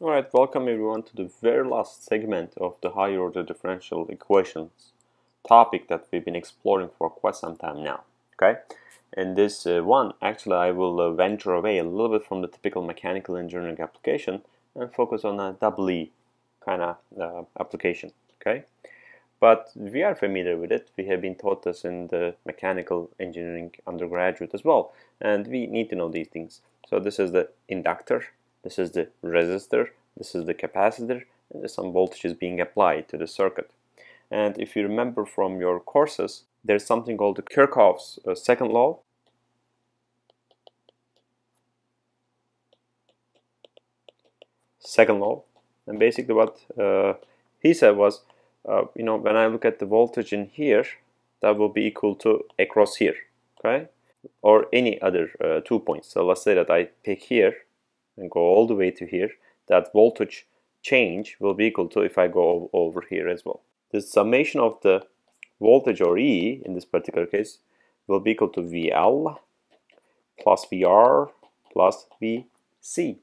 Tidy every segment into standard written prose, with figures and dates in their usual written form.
Alright, welcome everyone to the very last segment of the higher order differential equations topic that we've been exploring for quite some time now. Okay, in this one, actually I will venture away a little bit from the typical mechanical engineering application and focus on a doubly kind of application. Okay, but we are familiar with it. We have been taught this in the mechanical engineering undergraduate as well, and we need to know these things. So this is the inductor. This is the resistor, this is the capacitor, and there's some voltages being applied to the circuit. And if you remember from your courses, there's something called the Kirchhoff's second law. And basically what he said was, you know, when I look at the voltage in here, that will be equal to across here, okay? Or any other 2 points. So let's say that I pick here and go all the way to here, that voltage change will be equal to if I go over here as well. The summation of the voltage, or E in this particular case, will be equal to VL plus VR plus VC,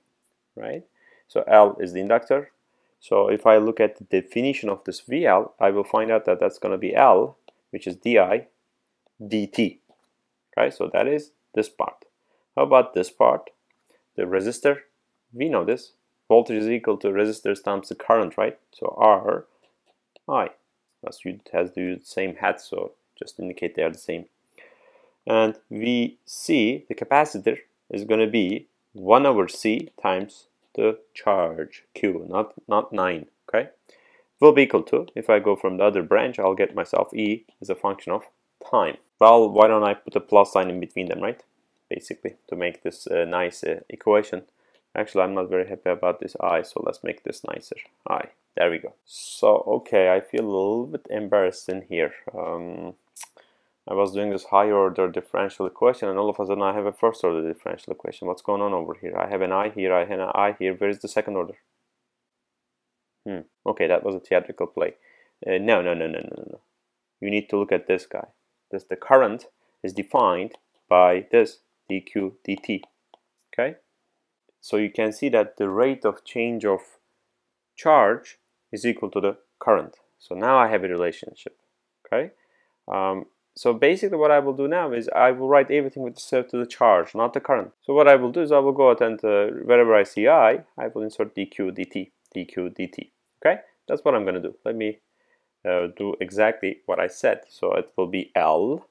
right? So L is the inductor. So if I look at the definition of this VL, I will find out that that's going to be L, which is DI DT. Okay, so that is this part. How about this part? The resistor, we know this, voltage is equal to resistors times the current, right? So R, I, plus you has to use the same hat, so just indicate they are the same. And VC, the capacitor, is going to be 1 over C times the charge, Q, not 9, okay? Will be equal to, if I go from the other branch, I'll get myself E as a function of time. Well, why don't I put a plus sign in between them, right? Basically, to make this nice equation. Actually, I'm not very happy about this I, so let's make this nicer. I, there we go. So, okay, I feel a little bit embarrassed in here. I was doing this higher order differential equation, and all of a sudden I have a first order differential equation. What's going on over here? I have an I here, I have an I here. Where is the second order? Okay, that was a theatrical play. No. You need to look at this guy. This, the current is defined by this dq dt, okay? So you can see that the rate of change of charge is equal to the current. So now I have a relationship, okay? So basically what I will do now is I will write everything with respect to the charge, not the current. So what I will do is I will go out and wherever I see I will insert dq dt, okay? That's what I'm going to do. Let me do exactly what I said. So it will be L,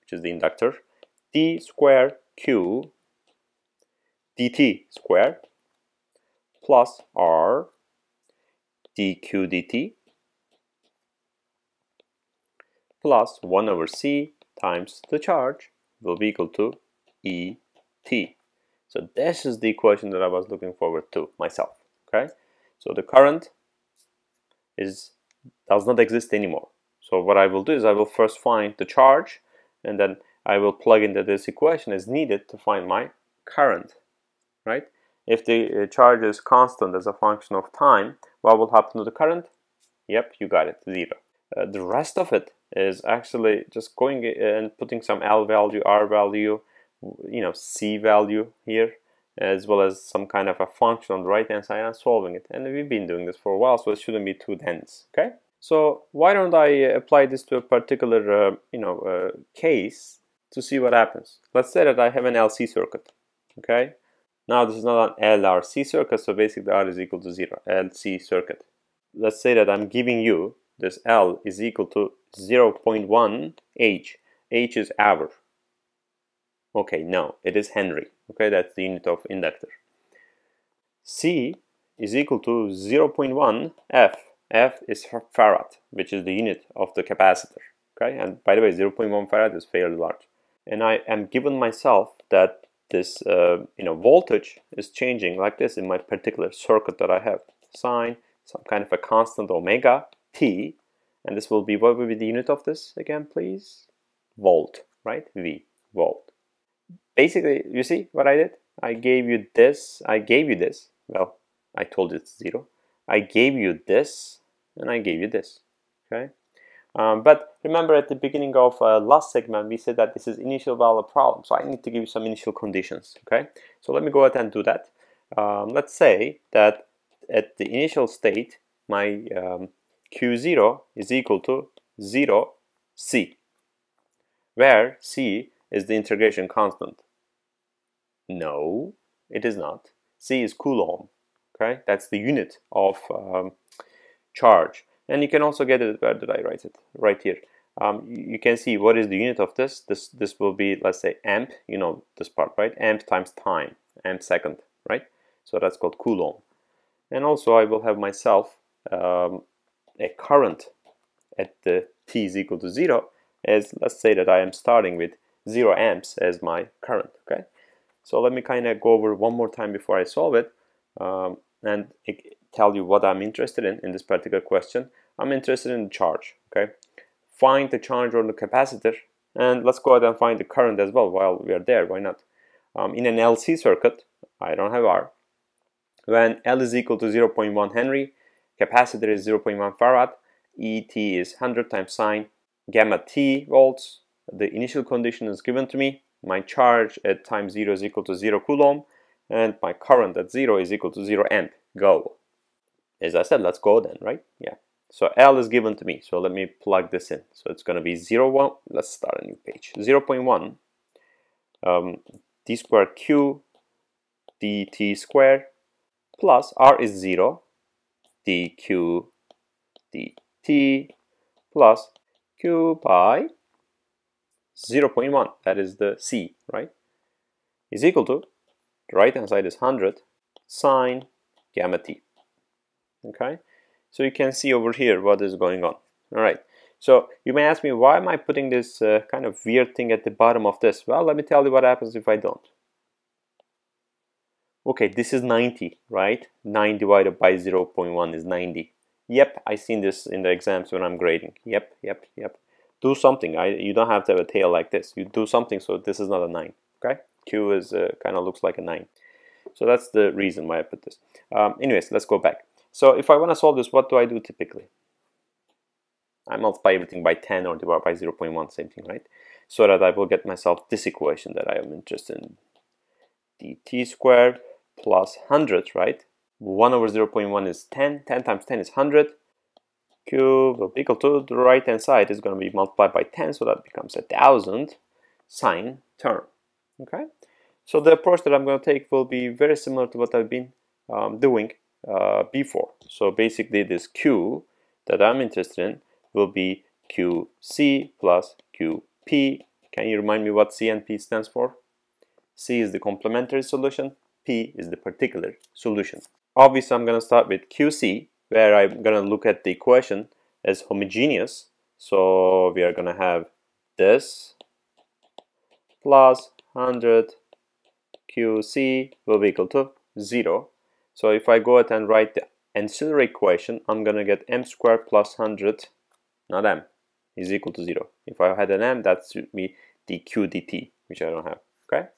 which is the inductor, d square q dt square plus r dq dt plus 1 over c times the charge will be equal to e t. So this is the equation that I was looking forward to myself, okay? So the current does not exist anymore. So what I will do is I will first find the charge, and then I will plug into this equation as needed to find my current, right? If the charge is constant as a function of time, what will happen to the current? Yep, you got it, 0. The rest of it is actually just going and putting some L value, R value, you know, C value here, as well as some kind of a function on the right hand side and solving it. And we've been doing this for a while, so it shouldn't be too dense, okay? So why don't I apply this to a particular, case to see what happens. Let's say that I have an LC circuit, okay? Now this is not an LRC circuit, so basically R is equal to 0, LC circuit. Let's say that I'm giving you this L is equal to 0.1 H. H is hour. Okay, no, it is Henry, okay? That's the unit of inductor. C is equal to 0.1 F. F is for farad, which is the unit of the capacitor, okay? And by the way, 0.1 farad is fairly large. And I am given myself that this, voltage is changing like this in my particular circuit that I have. Sine, some kind of a constant omega, t, and this will be, what will be the unit of this again, please? Volt, right? V, volt. Basically, you see what I did? I gave you this. Well, I told you it's 0. I gave you this, and I gave you this, okay? But remember at the beginning of last segment, we said that this is initial value problem, so I need to give you some initial conditions, okay? So let me go ahead and do that. Let's say that at the initial state, my Q0 is equal to 0C, where C is the integration constant. No, it is not. C is Coulomb. Okay, that's the unit of charge. And you can also get it, where did I write it? Right here. You can see what is the unit of this. This will be, let's say, amp, you know this part, right? Amp times time, amp second, right? So that's called Coulomb. And also I will have myself a current at the t is equal to 0 as, let's say that I am starting with 0 amps as my current, okay? So let me kind of go over one more time before I solve it and tell you what I'm interested in this particular question. I'm interested in the charge, okay? Find the charge on the capacitor, and let's go ahead and find the current as well while we are there, why not? In an LC circuit, I don't have R, when L is equal to 0.1 Henry, capacitor is 0.1 farad, ET is 100 times sine, gamma t volts, the initial condition is given to me, my charge at time 0 is equal to 0 Coulomb, and my current at 0 is equal to 0 amp, go. As I said, let's go then, right? Yeah. So L is given to me, so let me plug this in. So it's going to be 0.1, let's start a new page, 0.1 d squared q dt squared plus R is 0 dq dt plus q by 0.1, that is the C, right, is equal to, the right hand side is 100 sine gamma t, okay? So you can see over here what is going on. All right. So you may ask me, why am I putting this kind of weird thing at the bottom of this? Well, let me tell you what happens if I don't. Okay, this is 90, right? 9 divided by 0.1 is 90. Yep, I've seen this in the exams when I'm grading. Yep. Do something. You don't have to have a tail like this. You do something so this is not a 9, okay? Q is kind of looks like a 9. So that's the reason why I put this. Anyways, let's go back. So if I want to solve this, what do I do typically? I multiply everything by 10 or divide by 0.1, same thing, right? So that I will get myself this equation that I am interested in. dt squared plus 100, right? 1 over 0.1 is 10. 10 times 10 is 100. Q will be equal to, the right-hand side is going to be multiplied by 10, so that becomes 1,000 sine term, okay? So the approach that I'm going to take will be very similar to what I've been doing before. So basically this Q that I'm interested in will be QC plus QP. Can you remind me what C and P stands for? C is the complementary solution, P is the particular solution. Obviously I'm going to start with QC, where I'm going to look at the equation as homogeneous. So we are going to have this plus 100 QC will be equal to 0. So if I go ahead and write the ancillary equation, I'm going to get m squared plus 100, not m, is equal to 0. If I had an m, that would be dq dt, which I don't have, okay?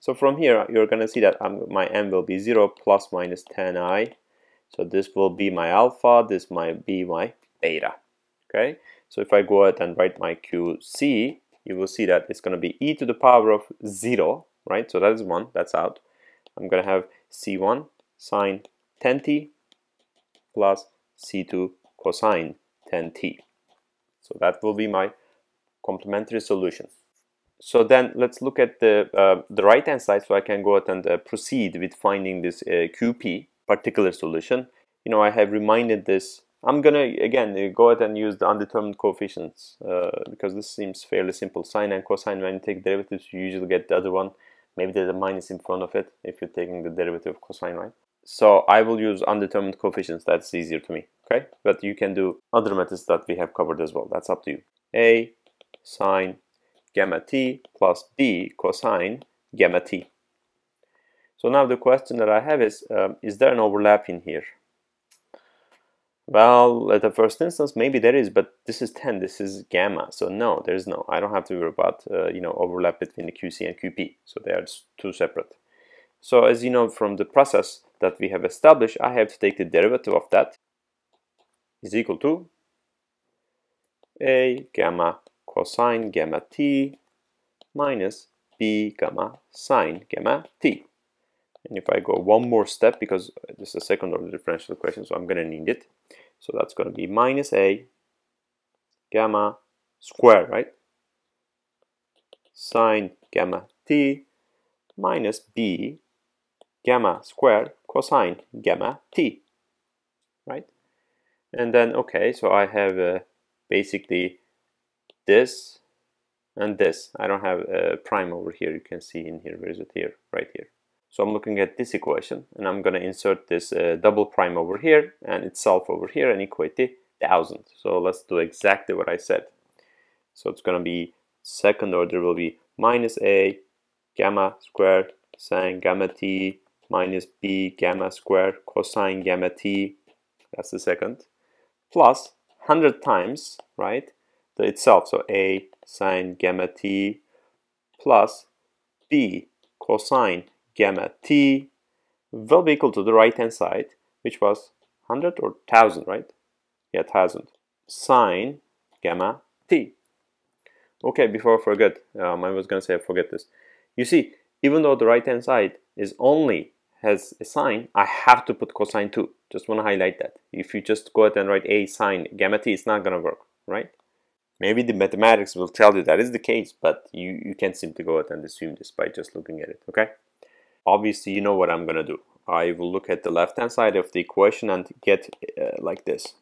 So from here, you're going to see that my m will be 0 plus minus 10i. So this will be my alpha, this might be my beta, okay? So if I go ahead and write my qc, you will see that it's going to be e to the power of 0, right? So that is 1, that's out. I'm going to have c1 sine 10t plus c2 cosine 10t. So that will be my complementary solution. So then let's look at the right hand side, so I can go ahead and proceed with finding this QP, particular solution. You know, I have reminded this. I'm going to again go ahead and use the undetermined coefficients because this seems fairly simple. Sine and cosine, when you take derivatives, you usually get the other one. Maybe there's a minus in front of it if you're taking the derivative of cosine, right? So I will use undetermined coefficients, that's easier to me, okay? But you can do other methods that we have covered as well, that's up to you. A sine gamma t plus b cosine gamma t. So now the question that I have is there an overlap in here? Well, at the first instance, maybe there is, but this is 10, this is gamma, so no, there is no. I don't have to worry about, you know, overlap between the QC and QP, so they are two separate. So as you know from the process that we have established, I have to take the derivative of that is equal to a gamma cosine gamma t minus b gamma sine gamma t. And if I go one more step, because this is a second order differential equation, so I'm going to need it. So that's going to be minus a gamma squared, right? Sine gamma t minus b gamma squared cosine gamma t, right? And then, okay, so I have basically this and this. I don't have a prime over here. You can see in here, where is it here? Right here. So I'm looking at this equation, and I'm going to insert this double prime over here and itself over here and equate the 1000. So let's do exactly what I said. So it's going to be second order will be minus a gamma squared sine gamma t minus b gamma squared cosine gamma t. That's the second. Plus 100 times, right, the itself. So a sine gamma t plus b cosine gamma t will be equal to the right hand side, which was 100 or 1000, right? Yeah, 1000 sine gamma t. Okay, before I forget, I was gonna say I forget this. You see, even though the right hand side is only has a sine, I have to put cosine too. Just want to highlight that. If you just go ahead and write a sine gamma t, it's not gonna work, right? Maybe the mathematics will tell you that is the case, but you can't simply go ahead and assume this by just looking at it, okay? Obviously, you know what I'm gonna do. I will look at the left hand side of the equation and get like this.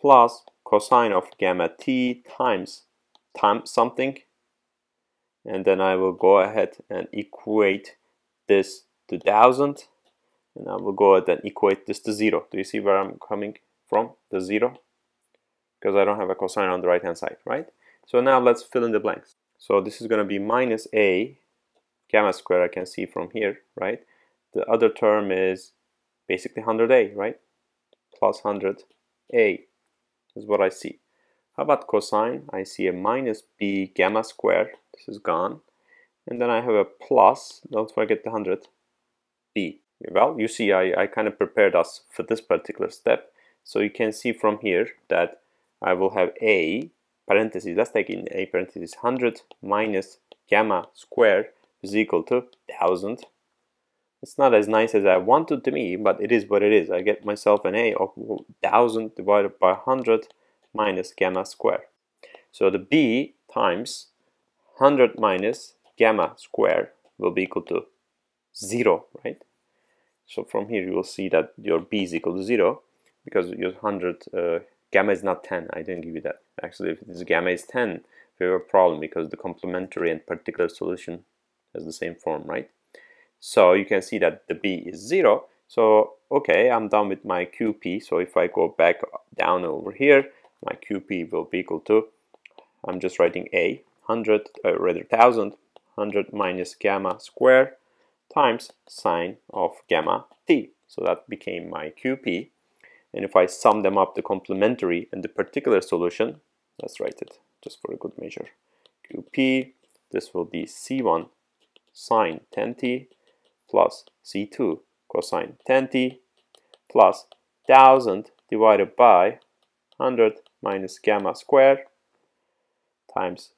Plus cosine of gamma t times something, and then I will go ahead and equate this to 1000, and I will go ahead and equate this to 0. Do you see where I'm coming from? The 0, because I don't have a cosine on the right hand side, right? So now let's fill in the blanks. So this is going to be minus a gamma square, I can see from here, right? The other term is basically 100a, right? Plus 100a is what I see. How about cosine? I see a minus b gamma square. This is gone. And then I have a plus, don't forget the 100b. Well, you see I kind of prepared us for this particular step. So you can see from here that I will have a parentheses, let's take in a parentheses, 100 minus gamma square is equal to 1000. It's not as nice as I wanted to me, but it is what it is. I get myself an a of 1000 divided by 100 minus gamma square. So the b times 100 minus gamma square will be equal to 0, right? So from here you will see that your b is equal to 0, because your 100 gamma is not 10. I didn't give you that. Actually, if this gamma is 10, we have a problem, because the complementary and particular solution has the same form, right? So you can see that the b is 0. So okay, I'm done with my qp. So if I go back down over here, my qp will be equal to, I'm just writing a 100 rather 1000 100 minus gamma square times sine of gamma t. So that became my qp. And if I sum them up, the complementary and the particular solution, let's write it just for a good measure, qp, this will be c1 sine 10t plus c2 cosine 10t plus 1000 divided by 100 minus gamma square times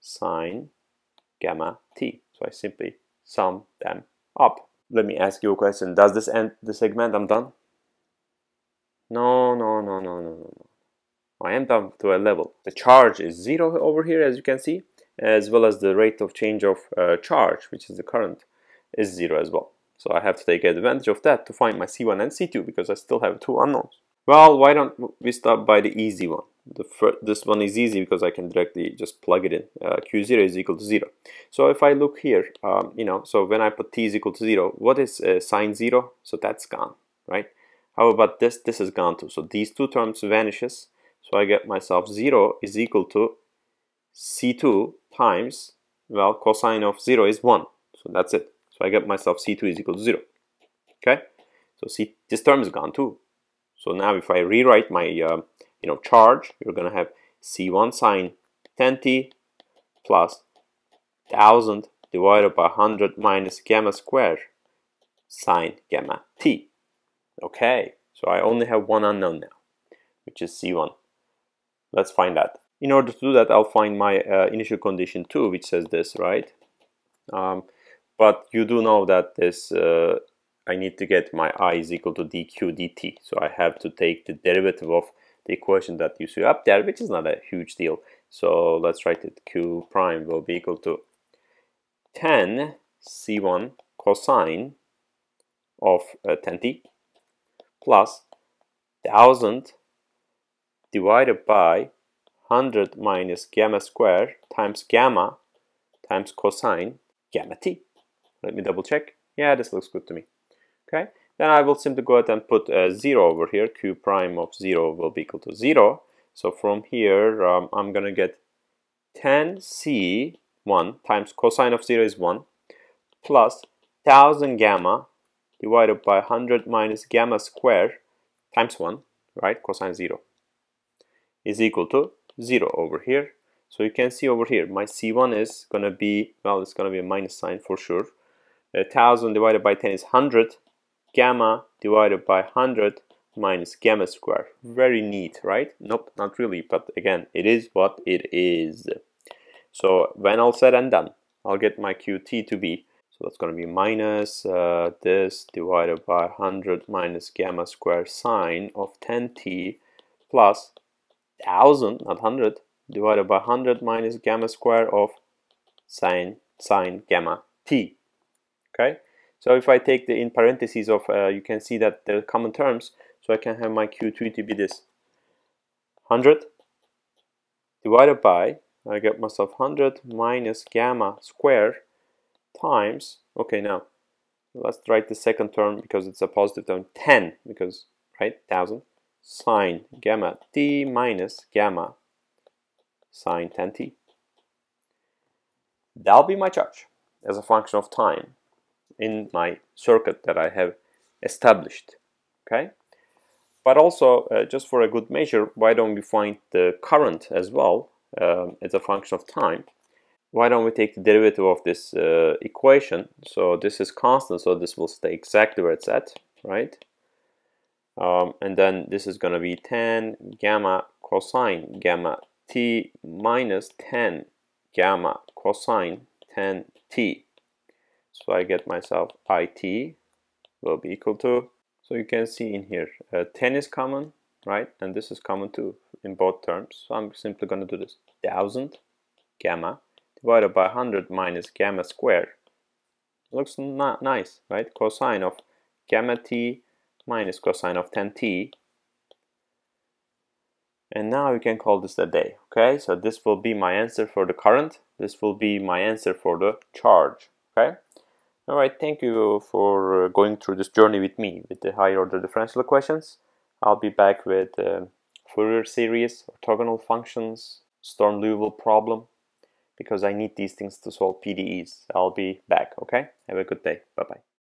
sine gamma t. So I simply sum them up. Let me ask you a question. Does this end the segment? I'm done? No. I am done to a level. The charge is 0 over here, as you can see, as well as the rate of change of charge, which is the current, is 0 as well. So I have to take advantage of that to find my C1 and C2, because I still have two unknowns. Well, why don't we start by the easy one? This one is easy because I can directly just plug it in. Q0 is equal to 0. So if I look here, you know, so when I put t is equal to 0, what is sine 0? So that's gone, right? How about this? This is gone too. So these two terms vanishes. So I get myself 0 is equal to C2 times, well, cosine of 0 is 1. So that's it. So I get myself C2 is equal to 0. Okay? So see, this term is gone too. So now if I rewrite my, you know, charge, you're going to have C1 sine 10t plus 1000 divided by 100 minus gamma square sine gamma t. Okay, so I only have one unknown now, which is C1. Let's find that. In order to do that, I'll find my initial condition 2, which says this, right? But you do know that this, I need to get my I is equal to dq dt. So I have to take the derivative of the equation that you see up there, which is not a huge deal. So let's write it. Q prime will be equal to tan c1 cosine of tan t plus 1000 divided by 100 minus gamma square times cosine gamma t. Let me double check. Yeah, this looks good to me. Okay, then I will simply go ahead and put 0 over here. Q prime of 0 will be equal to 0. So from here, I'm going to get tan c 1 times cosine of 0 is 1 plus 1000 gamma divided by 100 minus gamma square times 1, right, cosine 0 is equal to 0 over here. So you can see over here, my c1 is going to be, well, it's going to be a minus sign for sure. 1000 divided by 10 is 100. Gamma divided by 100 minus gamma square. Very neat, right? Nope, not really, but again, it is what it is. So when all said and done, I'll get my qt to be, so that's going to be minus this divided by 100 minus gamma square sine of 10t plus 1000, not 100, divided by 100 minus gamma square of sine gamma t. Okay, so if I take the in parentheses of, you can see that they're common terms, so I can have my q2 to be this 100 divided by, I get myself 100 minus gamma square times, okay, now let's write the second term because it's a positive term, 10, because, right, 1000 sine gamma t minus gamma sine 10t. That'll be my charge as a function of time in my circuit that I have established. Okay, but also just for a good measure, why don't we find the current as well as a function of time? Why don't we take the derivative of this equation? So this is constant, so this will stay exactly where it's at, right? And then this is going to be tan gamma cosine gamma t minus tan gamma cosine tan t. So I get myself IT will be equal to, so you can see in here, 10 is common, right? And this is common too in both terms. So I'm simply going to do this. 1000 gamma divided by 100 minus gamma square. Looks not nice, right? Cosine of gamma t minus cosine of 10t. And now we can call this a day, okay? So this will be my answer for the current. This will be my answer for the charge, okay? All right, thank you for going through this journey with me with the higher order differential equations. I'll be back with Fourier series, orthogonal functions, Sturm-Liouville problem, because I need these things to solve PDEs. I'll be back, okay? Have a good day. Bye-bye.